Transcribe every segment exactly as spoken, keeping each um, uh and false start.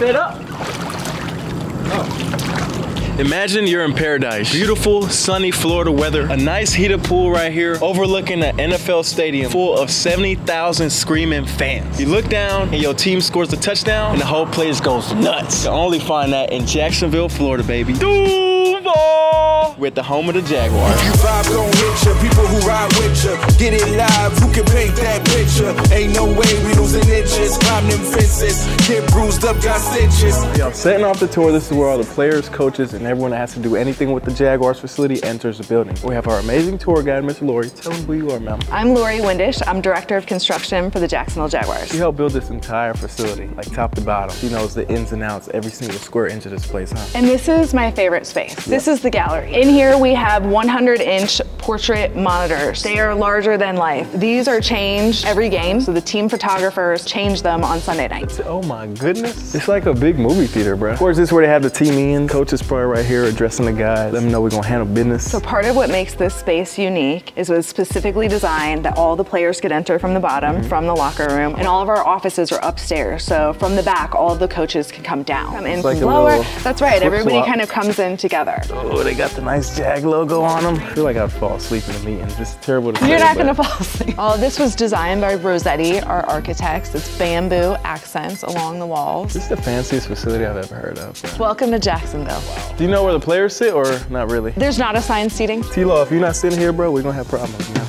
spit up. Oh. Imagine you're in paradise. Beautiful, sunny Florida weather. A nice heated pool right here overlooking an N F L stadium full of seventy thousand screaming fans. You look down and your team scores a touchdown and the whole place goes nuts. You only find that in Jacksonville, Florida, baby. Duval! We're at the home of the Jaguars. If you vibe gon' hit ya, people who ride with ya. Get it live, who can paint that picture? Ain't no way we losing inches. Climb them fences, get bruised up, got stitches. Yo, setting off the tour, this is where all the players, coaches, and everyone that has to do anything with the Jaguars facility enters the building. We have our amazing tour guide, Miss Lori. Tell them who you are, ma'am. I'm Lori Windisch. I'm Director of Construction for the Jacksonville Jaguars. She helped build this entire facility, like top to bottom. She knows the ins and outs, every single square inch of this place, huh? And this is my favorite space. Yep. This is the gallery. In here, we have one hundred inch portrait monitors. They are larger than life. These are changed every game, so the team photographers change them on Sunday nights. Oh my goodness. It's like a big movie theater, bro. Of course, this is where they have the team in. Coaches probably right here addressing the guys. Let them know we're gonna handle business. So part of what makes this space unique is it was specifically designed that all the players could enter from the bottom, mm-hmm. from the locker room, and all of our offices are upstairs. So from the back, all of the coaches can come down. Come in it's from like lower. That's right, everybody swap. Kind of comes in together. Oh, they got the nice Jag logo on them. I feel like I'd fall asleep in a meeting. It's terrible to say. You're not but... gonna fall asleep. All of this was designed by Rossetti, our architects. It's bamboo accents along the walls. This is the fanciest facility I've ever heard of. Bro. Welcome to Jacksonville. Wow. Do you know where the players sit or not really? There's not assigned seating. T-Law, if you're not sitting here, bro, we're gonna have problems, you know?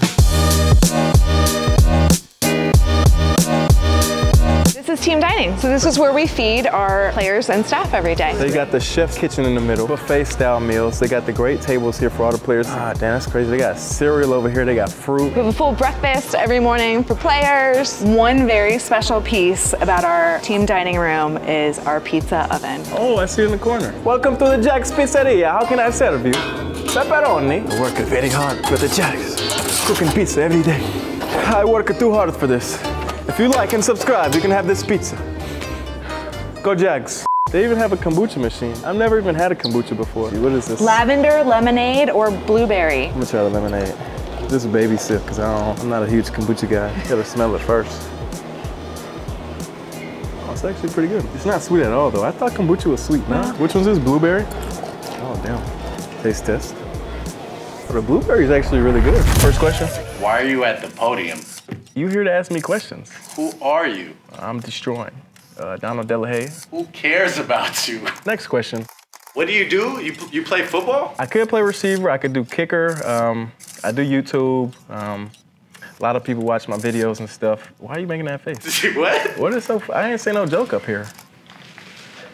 Team dining. So this is where we feed our players and staff every day. They got the chef's kitchen in the middle, buffet style meals. They got the great tables here for all the players. Ah, damn, that's crazy. They got cereal over here. They got fruit. We have a full breakfast every morning for players. One very special piece about our team dining room is our pizza oven. Oh, I see it in the corner. Welcome to the Jack's Pizzeria. How can I serve you? Pepperoni. I work very hard for the Jack's. Cooking pizza every day. I work too hard for this. If you like and subscribe, you can have this pizza. Go Jags. They even have a kombucha machine. I've never even had a kombucha before. What is this? Lavender, lemonade, or blueberry? I'm gonna try the lemonade. This is a baby sip, because I don't, I'm not a huge kombucha guy. You gotta smell it first. Oh, it's actually pretty good. It's not sweet at all, though. I thought kombucha was sweet, no? Nah. Which one's this, blueberry? Oh, damn. Taste test. Oh, the blueberry is actually really good. First question. Why are you at the podium? You here to ask me questions. Who are you? I'm Deestroying. Uh, Donald DeLaHaye. Who cares about you? Next question. What do you do? You, you play football? I could play receiver. I could do kicker. Um, I do YouTube. Um, a lot of people watch my videos and stuff. Why are you making that face? What? What is so f I ain't say no joke up here.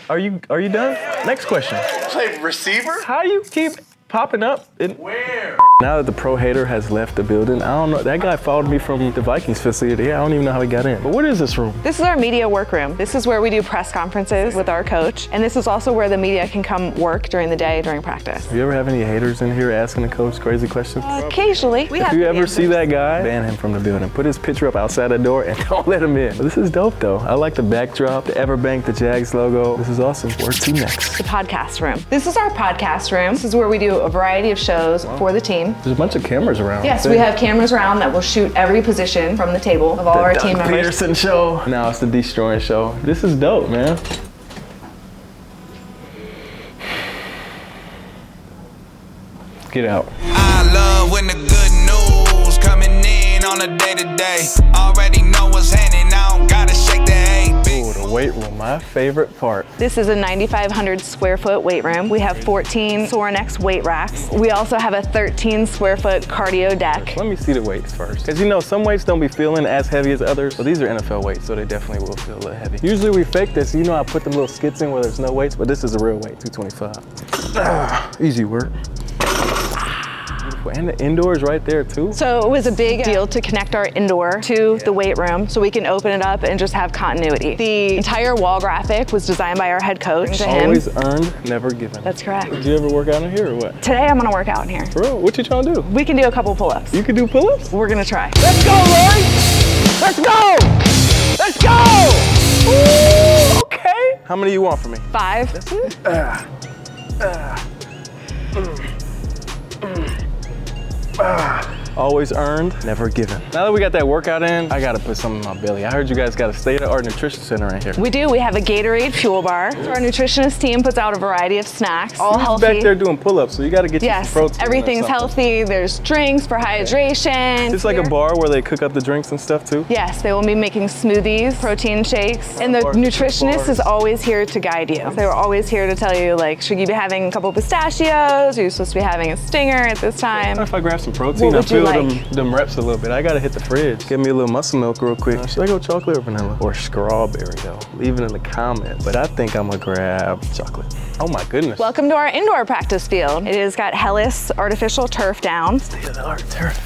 Are you, are you done? Next question. You play receiver? How do you keep popping up? In Where? Now that the pro hater has left the building, I don't know, that guy followed me from the Vikings facility. I don't even know how he got in. But what is this room? This is our media workroom. This is where we do press conferences with our coach. And this is also where the media can come work during the day, during practice. Do you ever have any haters in here asking the coach crazy questions? Uh, occasionally. We if have you ever answers. See that guy, ban him from the building. Put his picture up outside the door and don't let him in. Well, this is dope though. I like the backdrop, the EverBank, the Jags logo. This is awesome. Where to next? The podcast room. This is our podcast room. This is where we do a variety of shows wow. for the team. There's a bunch of cameras around. Yes, we have cameras around that will shoot every position from the table of all the our Doug team members. The Doug Peterson show. Now it's the Deestroying show. This is dope, man. Get out. I love when the good news coming in on a day to day. Already know what's happening. I don't gotta shake the egg. The weight room, my favorite part. This is a nine thousand five hundred square foot weight room. We have fourteen Sorenex weight racks. We also have a thirteen square foot cardio deck. Let me see the weights first. Because you know, some weights don't be feeling as heavy as others, but these are N F L weights, so they definitely will feel a little heavy. Usually we fake this, you know I put them little skits in where there's no weights, but this is a real weight, two twenty-five. Ah, easy work. And the indoor is right there too. So it was a big deal to connect our indoor to yeah. the weight room so we can open it up and just have continuity. The entire wall graphic was designed by our head coach. Always him. Earned, never given. That's correct. Do you ever work out in here or what? Today I'm gonna work out in here. Bro, what you trying to do? We can do a couple pull-ups. You can do pull-ups? We're gonna try. Let's go, Lori! Let's go! Let's go! Ooh, okay. How many you want from me? Five. That's it. Uh, uh, mm. Mm. Ah. Always earned, never given. Now that we got that workout in, I gotta put something in my belly. I heard you guys got a state-of-the-art nutrition center in here. We do. We have a Gatorade fuel bar. So our nutritionist team puts out a variety of snacks, all healthy. Back there doing pull-ups, so you gotta get yes, you some protein. Yes, everything's healthy. There's drinks for hydration. It's like a bar where they cook up the drinks and stuff too? Yes, they will be making smoothies, protein shakes, and the bar, nutritionist bar. is always here to guide you. They were always here to tell you, like, should you be having a couple pistachios? Are you supposed to be having a stinger at this time? If I grab some protein, I feel like them, them reps a little bit. I gotta hit the fridge. Give me a little muscle milk real quick. Uh, should I go chocolate or vanilla? Or strawberry though? Leave it in the comments. But I think I'm gonna grab chocolate. Oh my goodness. Welcome to our indoor practice field. It has got Hellas artificial turf down. State-of-the-art turf.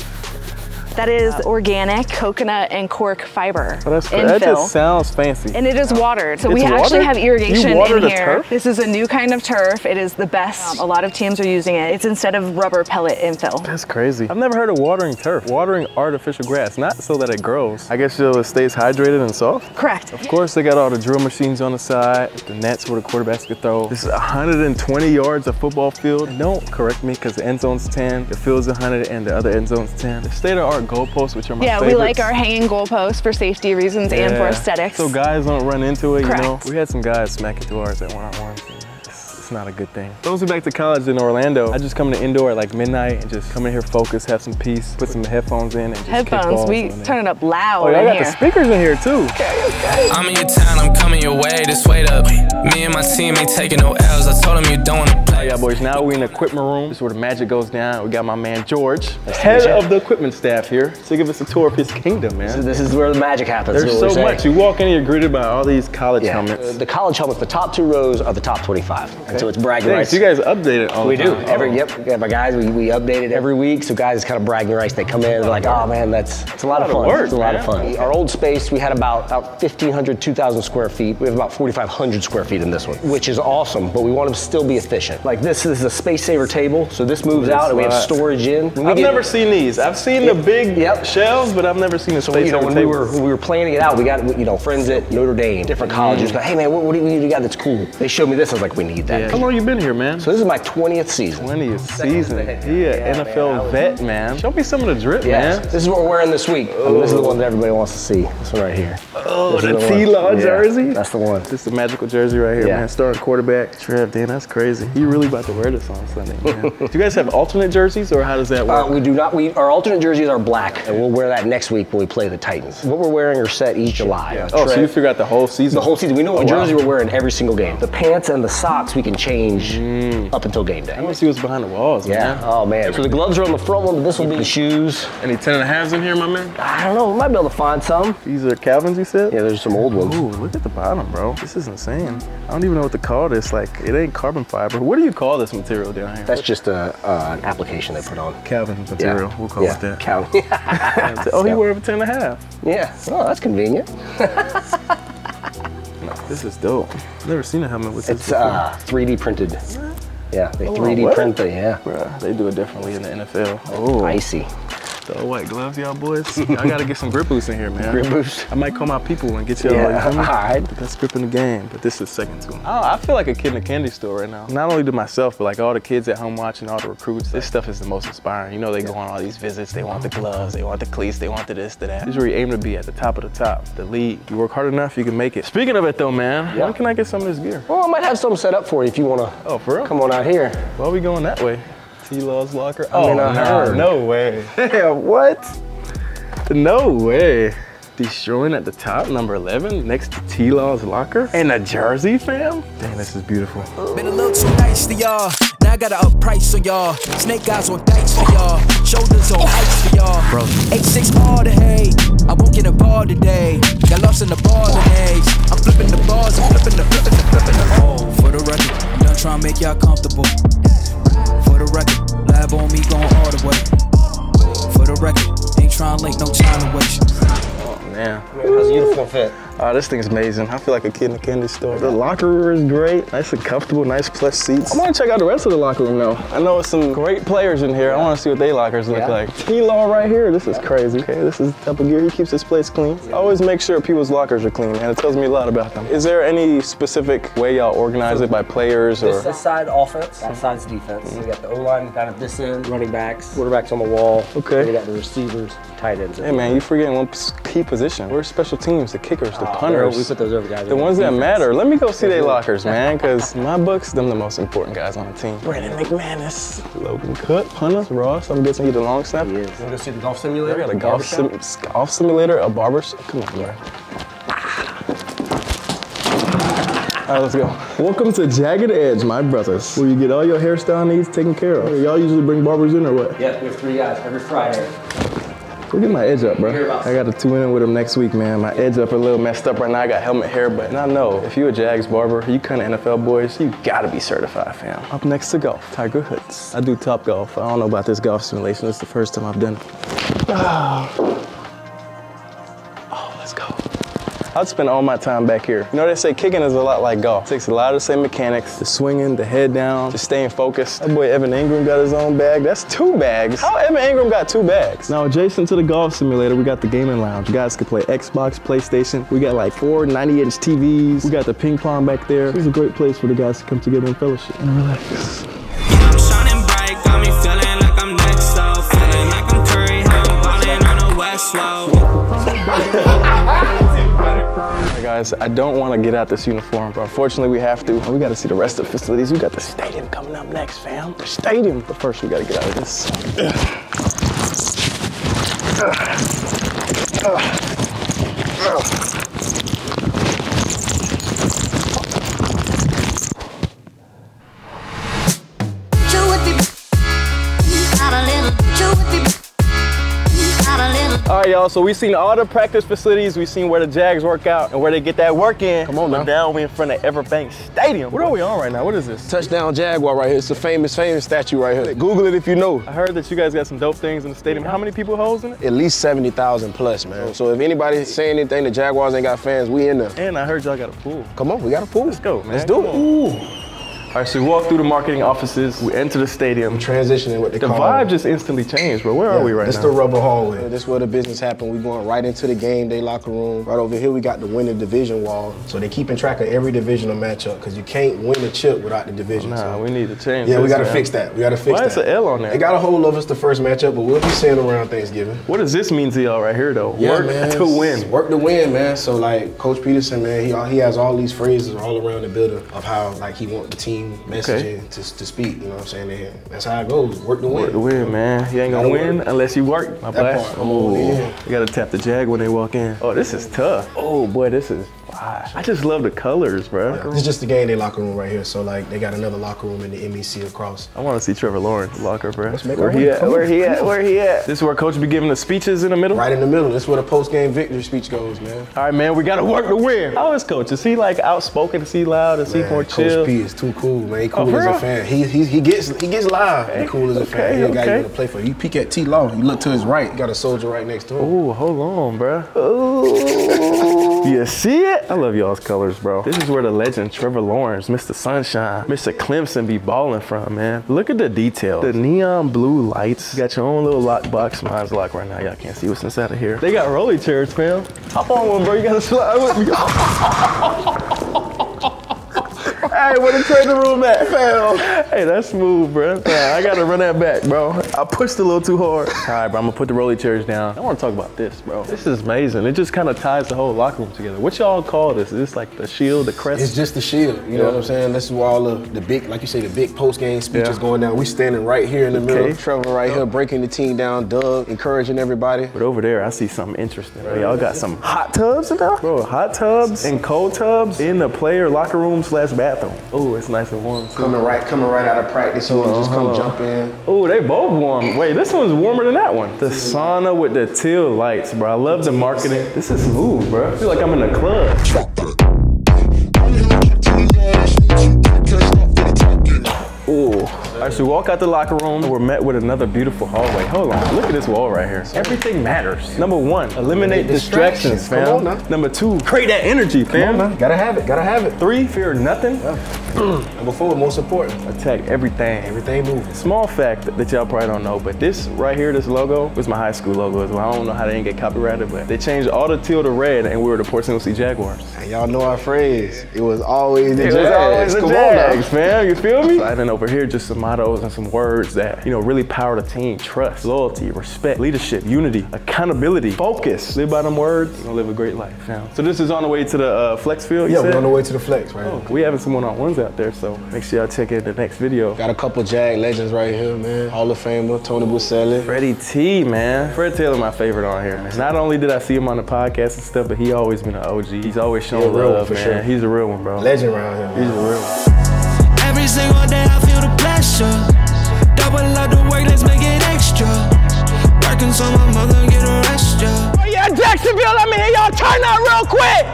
That is organic coconut and cork fiber. Oh, that's great. That just sounds fancy. And it is watered. So it's we watered? actually have irrigation you water in the here. Turf? This is a new kind of turf. It is the best. Um, a lot of teams are using it. It's instead of rubber pellet infill. That's crazy. I've never heard of watering turf. Watering artificial grass, not so that it grows. I guess so it stays hydrated and soft? Correct. Of course, they got all the drill machines on the side, the nets where the quarterbacks could throw. This is one hundred twenty yards of football field. Don't correct me, because the end zone's ten, the field's one hundred, and the other end zone's ten. The state of our goalposts, which are my yeah, favorites. We like our hanging goalposts for safety reasons yeah. and for aesthetics. So guys don't run into it, Correct. you know? We had some guys smacking through ours at one-on-one. It's, it's not a good thing. So I was back to college in Orlando. I just come to indoor at like midnight and just come in here, focus, have some peace, put some headphones in and just Headphones, we turn it up loud. Oh, I got here. the speakers in here too. Okay, okay. I'm in your town, I'm coming your way, just wait up. Me and my team ain't taking no L's, I told them you don't want to play. All right, boys, now we in the equipment room. This is where the magic goes down. We got my man, George, That's head of the equipment staff here, to give us a tour of his kingdom, man. This is, this is where the magic happens. There's so much. You walk in and you're greeted by all these college yeah. helmets. Uh, the college helmets, the top two rows are the top twenty-five. Okay. And so it's bragging Thanks. rights. You guys update it all We the time. do. Oh. Every, yep, yeah, my guys, we, we update it every week. So guys, it's kind of bragging rights. They come in and they're like, oh man, that's it's a lot, a lot of fun. Of work, it's a lot man. of fun. Okay. Our old space, we had about, about fifteen hundred, two thousand square feet. We have about forty-five hundred square feet in this one, which is awesome, but we want them to still be efficient. Like this, this is a space saver table, so this moves this out and we have storage in. When I've get, never seen these. I've seen yep, the big yep. shelves, but I've never seen a space so, you know, saver when table. We were, when we were planning it out, we got, you know, friends at Notre Dame, different colleges, mm. like, hey man, what, what do you got that's cool? They showed me this, I was like, we need that. Yeah. How long you been here, man? So this is my twentieth season. twentieth season, yeah, yeah N F L man, vet, man. Show me some of the drip, yes. man. This is what we're wearing this week. Oh. I mean, this is the one that everybody wants to see. This one right here. Oh, this the, the T-Law yeah, jersey? That's the one. This is the magical jersey right here, yeah. man. Starting quarterback. Trev, Dan, that's crazy. You really about to wear this on Sunday, man. Do you guys have alternate jerseys, or how does that work? Uh, we do not. We, our alternate jerseys are black, and we'll wear that next week when we play the Titans. What we're wearing are set each July. Yeah. Oh, Trev, so you figure out the whole season? The whole season. We know what oh, jersey wow. we're wearing every single game. The pants and the socks we can change mm. up until game day. I want to see what's behind the walls, yeah. man. Oh, man. So the gloves are on the front one, but this will be the shoes. Any ten and a halves in here, my man? I don't know. We might be able to find some. These are Calvins, you said? Yeah, there's some old ones. Ooh, look at the bottom, bro. This is insane. I don't even know what to call this. Like, it ain't carbon fiber. What do you call this material down here? That's just a, uh, an application they put on. Calvin's material. Yeah. We'll call yeah. it that. Calvin. oh, he wore a ten and a half. Yeah. Oh, that's convenient. no, this is dope. I've never seen a helmet with this. It's uh, three D printed. What? Yeah, they oh, three D print it. Yeah. Bruh, they do it differently in the N F L. Oh, icy. The old white gloves, y'all boys. I gotta get some Grip Boost in here, man. Grip Boost. I might call my people and get y'all. Yeah, all right. The best grip in the game, but this is second to me. Oh, I feel like a kid in a candy store right now. Not only to myself, but like all the kids at home watching, all the recruits. This stuff is the most inspiring. You know, they go on all these visits. They want the gloves. They want the cleats. They want the this, the that. This is where you aim to be, at the top of the top, the lead. You work hard enough, you can make it. Speaking of it, though, man, yeah. when can I get some of this gear? Well, I might have some set up for you if you wanna. Oh, for real? Come on out here. Why are we going that way? T-Law's locker? Oh, I mean, I no, heard. no way. Yeah, what? No way. Deestroying at the top, number eleven, next to T-Law's locker? And a jersey, fam? Dang, this is beautiful. Been a little too nice to y'all. Now I got a up price for y'all. Snake eyes on dice for y'all. Shoulders on ice for y'all. Bro. eight six all the hay. I won't get a ball today. Got lost in the ball today. I'm flipping the balls. I'm flipping the, flipping the, flipping the. Oh, for the record, I'm done trying to make y'all comfortable. For the record, live on me going all the way. For the record, ain't trying to link no time to waste. Yeah. I mean, how's the uniform fit? Oh, this thing's amazing. I feel like a kid in a candy store. The locker room is great. Nice and comfortable, nice plush seats. I want to check out the rest of the locker room though. I know it's some great players in here. Yeah. I want to see what their lockers look yeah. like. T-Law right here, this is yeah. crazy. Okay, this is up a gear. He keeps his place clean. Yeah. Always make sure people's lockers are clean, and it tells me a lot about them. Is there any specific way y'all organize it by players? Or? This side offense, that side's defense. Mm-hmm. So you got the O-line kind of this end, running backs, quarterbacks on the wall. Okay. You got the receivers, tight ends. Hey man, you forgetting one key position. We're special teams, the kickers, the oh, punters. We put those over guys. The ones defense. that matter. Let me go see their lockers, man, because my books, them the most important guys on the team. Brandon McManus, Logan Cooke, punter, Ross. I'm guessing he's the long snapper. He is. You want to see the golf simulator? We got a golf, sim golf simulator, a barber. Come on, bro. All right, let's go. Welcome to Jagged Edge, my brothers, where you get all your hairstyle needs taken care of. Y'all usually bring barbers in or what? Yeah, we have three guys every Friday. Go get my edge up, bro. I got to tune in with him next week, man. My edge up a little messed up right now. I got helmet hair, but I know if you a Jags barber, you kind of N F L boys, you got to be certified, fam. Up next to golf, Tiger Woods. I do Top Golf. I don't know about this golf simulation. It's the first time I've done it. Oh, oh let's go. I'd spend all my time back here. You know, they say kicking is a lot like golf. It takes a lot of the same mechanics, the swinging, the head down, just staying focused. That boy Evan Engram got his own bag. That's two bags. How Evan Engram got two bags? Now, adjacent to the golf simulator, we got the gaming lounge. You guys can play Xbox, PlayStation. We got like four ninety-inch T Vs. We got the ping pong back there. It's a great place for the guys to come together and fellowship and relax. I'm shining bright, got me feeling like I'm next level, feeling like I'm Curry, I'm balling on a West Low. Alright guys, I don't want to get out this uniform, but unfortunately we have to. We got to see the rest of the facilities. We got the stadium coming up next, fam. The stadium. But first we got to get out of this. All right, y'all, so we've seen all the practice facilities, we've seen where the Jags work out and where they get that work in. Come on now. But now we're in front of EverBank Stadium. What are we on right now? What is this? Touchdown Jaguar right here. It's a famous, famous statue right here. Google it if you know. I heard that you guys got some dope things in the stadium. How many people holds in it? At least seventy thousand plus, man. So if anybody's saying anything, the Jaguars ain't got fans, we in there. And I heard y'all got a pool. Come on, we got a pool. Let's go, man. Let's do it. Ooh. All right, so we walk through the marketing offices, we enter the stadium. Transitioning what they call it. The vibe just instantly changed, bro. Where yeah, are we right this now? This the rubber hallway. This is where the business happened. We're going right into the game day locker room. Right over here, we got the winning division wall. So they're keeping track of every divisional matchup because you can't win a chip without the division. Nah, so. we need to change Yeah, this, we got to fix that. We got to fix Why that. Why is an L on there? They got a hold of us the first matchup, but we'll be seeing around Thanksgiving. What does this mean to y'all right here, though? Yeah, work man, to win. Work to win, man. So, like, Coach Peterson, man, he, he has all these phrases all around the building of how, like, he wants the team messaging okay. to, to speak, you know what I'm saying? They, that's how it goes. Work to win. Work to win, man. You ain't gonna win, win unless you work. My blast. Oh, yeah. You gotta tap the Jag when they walk in. Oh, this is tough. Oh boy, this is. Wow. I just love the colors, bro. Yeah. It's just the game day locker room right here. So like, they got another locker room in the M E C across. I want to see Trevor Lawrence locker, bro. Let's make where he at? Where he at? Where he at? This is where Coach be giving the speeches in the middle. Right in the middle. This is where the post game victory speech goes, man. All right, man. We gotta work to win. How is Coach? Is he like outspoken? Is he loud? Is man, he more Coach chill? Coach P is too cool, man. He cool oh, as real? a fan. He he he gets he gets live. Okay. He cool as a okay, fan. He okay. got you to play for. You peek at T Law. You look to his right. You got a soldier right next to him. Oh, hold on, bro. Oh. You see it? I love y'all's colors, bro. This is where the legend Trevor Lawrence, Mister Sunshine, Mister Clemson be balling from, man. Look at the detail. The neon blue lights. You got your own little lock box. Mine's locked right now. Y'all can't see what's inside of here. They got rolly chairs, fam. Hop on one, bro. You gotta slide with me. Hey, where the training room at, fam? Hey, that's smooth, bro. I gotta run that back, bro. I pushed a little too hard. All right, bro, I'm gonna put the rolly chairs down. I wanna talk about this, bro. This is amazing. It just kind of ties the whole locker room together. What y'all call this? Is this like the shield, the crest? It's just the shield, you yeah. know what I'm saying? This is where all of the big, like you say, the big post-game speeches yeah. going down. We standing right here in the okay. middle. Trevor right here, breaking the team down. Doug, encouraging everybody. But over there, I see something interesting. Y'all right. got some hot tubs in there? Bro, hot tubs and cold tubs in the player locker room slash bathroom. Oh, it's nice and warm. Too. Coming right, coming right out of practice, you uh-huh. just come jump in. Oh, they both warm. Wait, this one's warmer than that one. The sauna with the teal lights, bro. I love the marketing. This is smooth, bro. I feel like I'm in a club. Ooh. All right, so we walk out the locker room. We're met with another beautiful hallway. Hold on, look at this wall right here. Everything matters. Number one, eliminate distractions, fam. Come on, now. Number two, create that energy, fam. Come on, now. Gotta have it, gotta have it. Three, fear nothing. Yeah. Number four, most important, attack everything. Everything moving. Small fact that y'all probably don't know, but this right here, this logo, was my high school logo as well. I don't know how they didn't get copyrighted, but they changed all the teal to red, and we were the Portsmouth Sea Jaguars. And y'all know our phrase. It was always the Jags. It was always the Jags, fam. You feel me? And then over here, just some mottos and some words that, you know, really power the team. Trust, loyalty, respect, leadership, unity, accountability, focus. Live by them words. You're gonna live a great life, fam. So this is on the way to the uh, flex field, you Yeah, said? We're on the way to the flex, right? Oh, we having some one-on-ones out there, so make sure y'all check in the next video. Got a couple Jag legends right here, man. Hall of Famer, Tony Boselli. Freddie T, man. Fred Taylor, my favorite on here, man. Not only did I see him on the podcast and stuff, but he always been an O G. He's always shown love, real one, for man. Sure. He's a real one, bro. Legend around here. He's a real one. Every single day I feel the pleasure. Double up the work, let's make it extra. Working so my mother get a rest, yeah. Oh yeah, Jacksonville, let me hear y'all turn out real quick.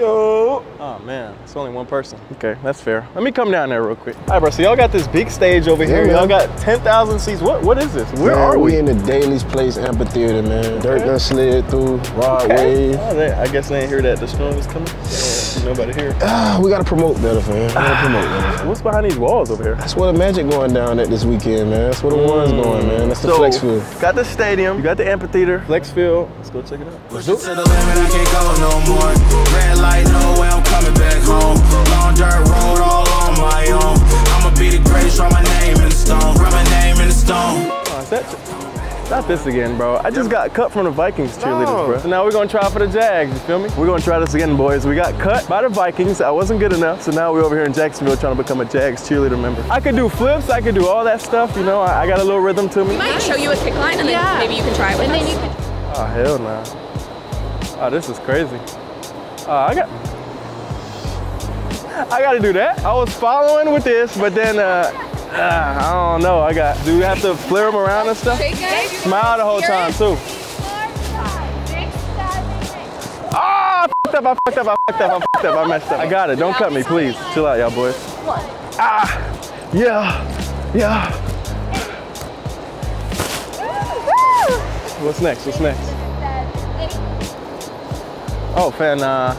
Yo. Oh man, it's only one person. Okay, that's fair. Let me come down there real quick. All right, bro, so y'all got this big stage over here. Y'all got ten thousand seats. What, what is this? Where man, are we? We in the Daily's Place amphitheater, man. Okay. Dirt done slid through, Rod okay. Wave. Oh, I guess they ain't hear that. The storm is coming. Nobody here. Uh, we gotta promote better, fam. We gotta promote better. What's behind these walls over here? That's where the Magic going down at this weekend, man. That's where the mm. one's going, man. That's the so, flex field. Got the stadium, you got the amphitheater, flex field. Let's go check it out. Let's do it. To the limit, I can't go no more. Red light, no way, I'm coming back home. Long dirt road, all on my own. I'ma be the greatest, write my name in the stone. Write my name in the stone. Oh, is that Not this again, bro. I just got cut from the Vikings cheerleaders, no. bro. So now we're gonna try for the Jags, you feel me? We're gonna try this again, boys. We got cut by the Vikings. I wasn't good enough. So now we're over here in Jacksonville trying to become a Jags cheerleader member. I could do flips, I could do all that stuff. You know, I, I got a little rhythm to me. We might show you a kick line and yeah. then maybe you can try it with and us. Then you can... Oh, hell no. Nah. Oh, this is crazy. Oh, I got... I gotta do that. I was following with this, but then, uh... Uh, I don't know, I got, do we have to flare them around and stuff? Smile the whole time too. Ah, oh, I fucked up, I fucked up, I fucked up, I fucked up, I messed up. I got it, don't cut me, please. Chill out, y'all boys. What? Ah, yeah, yeah. What's next, what's next? Oh, fan, uh.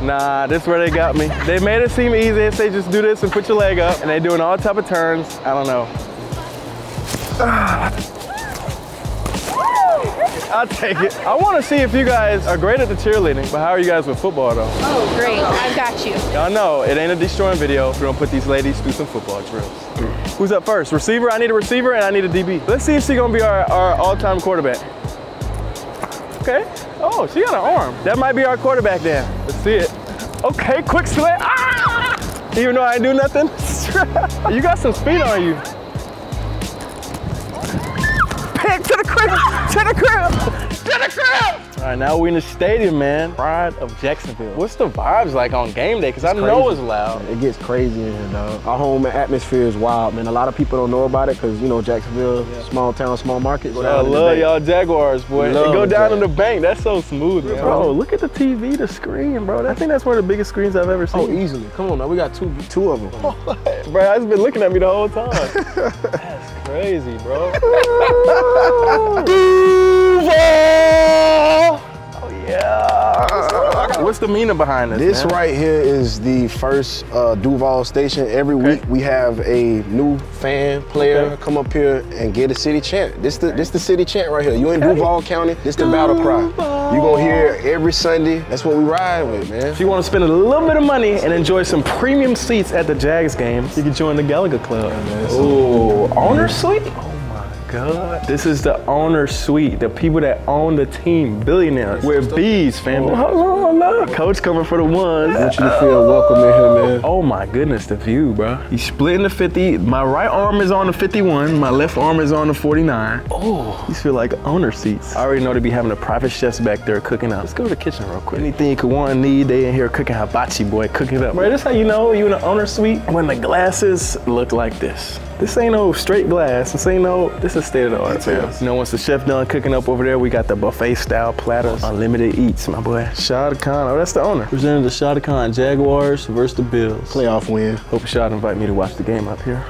Nah, this is where they got me. They made it seem easy. They say just do this and put your leg up. And they doing all type of turns. I don't know. I'll take it. I want to see if you guys are great at the cheerleading, but how are you guys with football though? Oh, great. I've got you. Y'all know it ain't a Deestroying video. We're going to put these ladies through some football drills. Who's up first? Receiver? I need a receiver and I need a D B. Let's see if she's going to be our, our all-time quarterback. Okay. Oh, she got an arm. That might be our quarterback then. Let's see it. Okay, quick slant. Ah! Even though I ain't do nothing. You got some speed on you. Pick to the crib, to the crib, to the crib. All right, now we in the stadium, man. Pride of Jacksonville. What's the vibes like on game day? Because I crazy. know it's loud. It gets crazy in here, dog. Our home atmosphere is wild, man. A lot of people don't know about it because, you know, Jacksonville, yeah. small town, small market. So I love y'all Jaguars, boy. They go down in the bank. That's so smooth, man. Bro, look at the T V, the screen, bro. I think that's one of the biggest screens I've ever seen. Oh, easily. Come on, now. We got two, two of them. Oh, bro, I just been looking at me the whole time. That's crazy, bro. Duval! Oh yeah. What's the meaning behind this? This man? right here is the first uh, Duval station. Every okay. week we have a new fan player okay. come up here and get a city chant. This the okay. this the city chant right here. You in okay. Duval County? This the Duval. battle cry. You gonna hear it every Sunday. That's what we ride with, man. If you want to spend a little bit of money and enjoy some premium seats at the Jags game, you can join the Gallagher Club. Yeah, Ooh, owner suite. God. This is the owner suite, the people that own the team, billionaires. We're bees, family. Oh, oh, oh, Coach coming for the ones. I want you to feel welcome in here, man. Oh my goodness, the view, bro. He's splitting the fifty. My right arm is on the fifty-one. My left arm is on the forty-nine. Oh, these feel like owner seats. I already know to be having a private chefs back there cooking up. Let's go to the kitchen real quick. Anything you could want and need, they in here cooking hibachi, boy. Cook it up. Bro, this how you know you in the owner suite when the glasses look like this. This ain't no straight glass. This ain't no, this is state of the art, fam. You know, once the chef done cooking up over there, we got the buffet style platters. Unlimited eats, my boy. Shad Khan, oh, that's the owner. Presented the Shad Khan Jaguars versus the Bills. Playoff win. Hope Shad invite me to watch the game up here.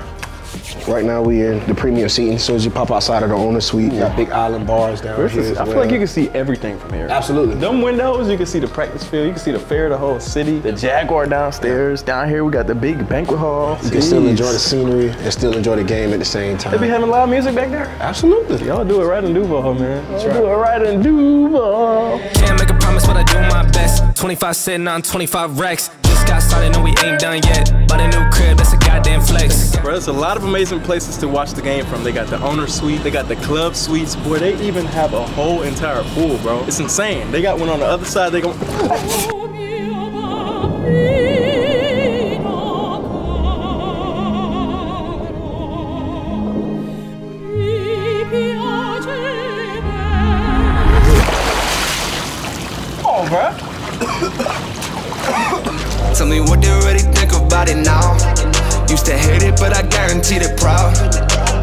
Right now we in the premium seating. As soon as you pop outside of the owner suite, yeah. Got big island bars down this here. Is, I well. feel like you can see everything from here. Absolutely. Them windows, you can see the practice field, you can see the fair, the whole city, the Jaguar downstairs. Yeah. Down here we got the big banquet hall. You Jeez. can still enjoy the scenery and still enjoy the game at the same time. They be having live music back there? Absolutely. Y'all do it right in Duval, man. Y'all right. do it right in Duval. Can't make a promise, but I do my best. twenty-five sitting on twenty-five racks. Got started, no, we ain't done yet. But a new crib, that's a goddamn flex. Bro, there's a lot of amazing places to watch the game from. They got the owner suite, they got the club suites. Boy, they even have a whole entire pool, bro. It's insane. They got one on the other side, they go. Oh, bro. Tell me what they already think about it now. Used to hate it, but I guarantee they're proud.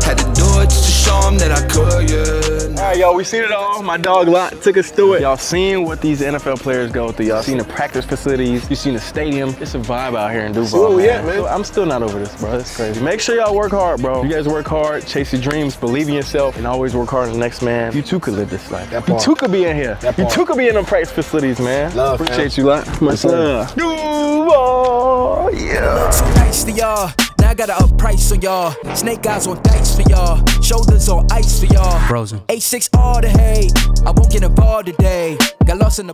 Had to do it just to show them that I could, yeah. All right, y'all, we seen it all. My dog Lot took us through it. Y'all seen what these N F L players go through. Y'all seen the practice facilities. You seen the stadium. It's a vibe out here in Duval. Oh, yeah, man. I'm still not over this, bro. That's crazy. Make sure y'all work hard, bro. You guys work hard, chase your dreams, believe in yourself, and always work hard on the next man. You too could live this life. That part. You too could be in here. That part. You too could be in them practice facilities, man. Love, Appreciate man. you, Lot. Much love. Duval, yeah. So nice to y'all. I got a up price for y'all. Snake eyes on dice for y'all. Shoulders on ice for y'all. Frozen. eight six all the hate. I won't get involved today. Got lost in the